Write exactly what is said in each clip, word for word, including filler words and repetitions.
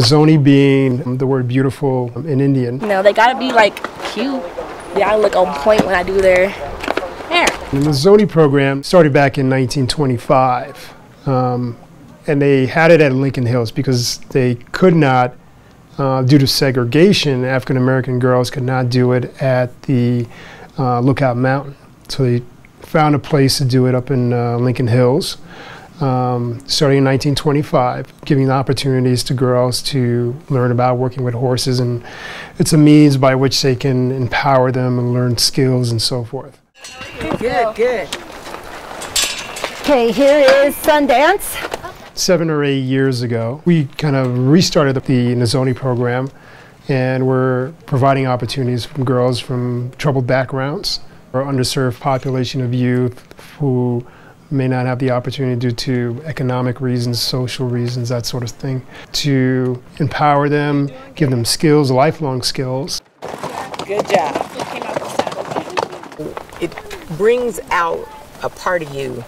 Nizhoni being the word beautiful in Indian. No, they gotta be like cute. They gotta look on point when I do their hair. The Nizhoni program started back in nineteen twenty-five. Um, and they had it at Lincoln Hills because they could not, uh, due to segregation, African American girls could not do it at the uh, Lookout Mountain. So they found a place to do it up in uh, Lincoln Hills, um, starting in nineteen twenty-five, giving opportunities to girls to learn about working with horses, and it's a means by which they can empower them and learn skills and so forth. Good, good. Okay, here is Sundance. Seven or eight years ago, we kind of restarted the Nizhoni program, and we're providing opportunities for girls from troubled backgrounds or underserved population of youth who may not have the opportunity due to economic reasons, social reasons, that sort of thing, to empower them, give them skills, lifelong skills. Good job. It brings out a part of you,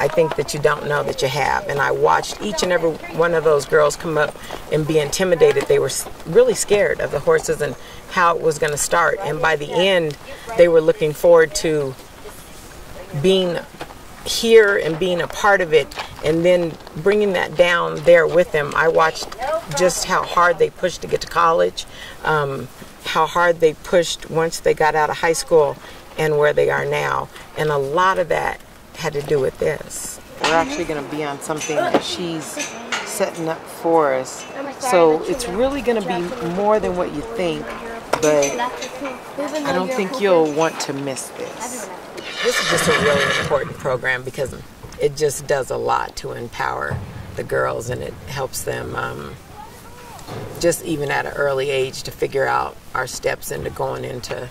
I think, that you don't know that you have. And I watched each and every one of those girls come up and be intimidated. They were really scared of the horses and how it was going to start. And by the end, they were looking forward to being here and being a part of it, and then bringing that down there with them. I watched just how hard they pushed to get to college, um, how hard they pushed once they got out of high school and where they are now. And a lot of that had to do with this. We're actually going to be on something that she's setting up for us. So it's really going to be more than what you think, but I don't think you'll want to miss this. This is just a really important program because it just does a lot to empower the girls, and it helps them um, just even at an early age to figure out our steps into going into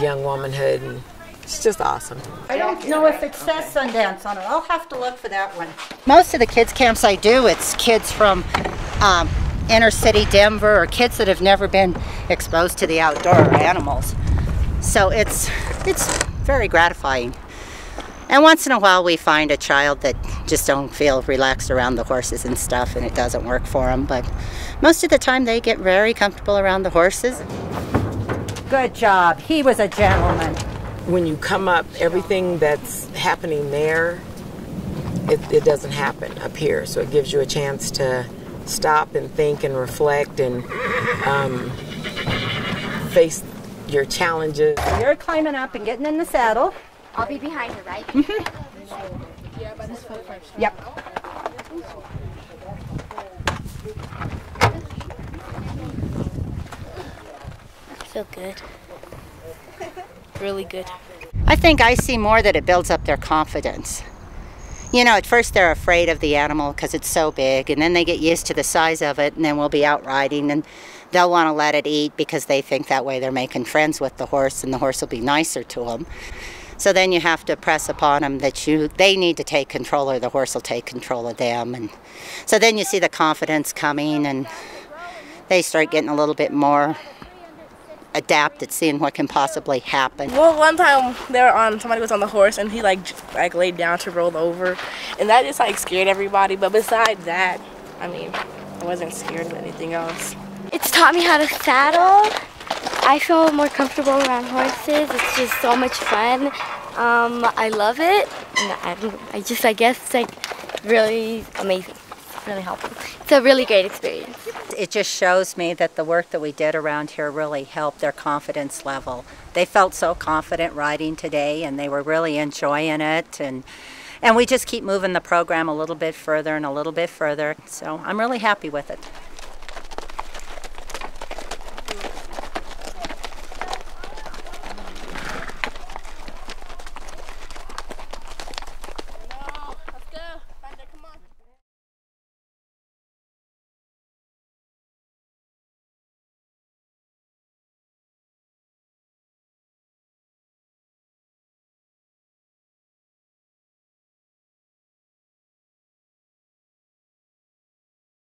young womanhood. And it's just awesome. I don't know if it says Sundance on it. I'll have to look for that one. Most of the kids' camps I do, it's kids from um, inner city Denver, or kids that have never been exposed to the outdoor animals. So it's, it's very gratifying. And once in a while we find a child that just don't feel relaxed around the horses and stuff, and it doesn't work for them. But most of the time they get very comfortable around the horses. Good job. He was a gentleman. When you come up, everything that's happening there, it, it doesn't happen up here. So it gives you a chance to stop and think and reflect and um, face your challenges. You're climbing up and getting in the saddle. I'll be behind you, right? Mm-hmm. Yep. I feel good. Really good. I think I see more that it builds up their confidence. You know, at first they're afraid of the animal because it's so big, and then they get used to the size of it, and then we'll be out riding and they'll want to let it eat because they think that way they're making friends with the horse and the horse will be nicer to them. So then you have to press upon them that you they need to take control, or the horse will take control of them. And so then you see the confidence coming and they start getting a little bit more adapt at seeing what can possibly happen. Well, one time they were on, somebody was on the horse and he like like laid down to roll over, and that just like scared everybody. But besides that, I mean, I wasn't scared of anything else. It's taught me how to saddle. I feel more comfortable around horses. It's just so much fun. Um, I love it. And I, I just, I guess, it's like really amazing. Really helpful. It's a really great experience. It just shows me that the work that we did around here really helped their confidence level. They felt so confident riding today, and they were really enjoying it, and and we just keep moving the program a little bit further and a little bit further. So I'm really happy with it.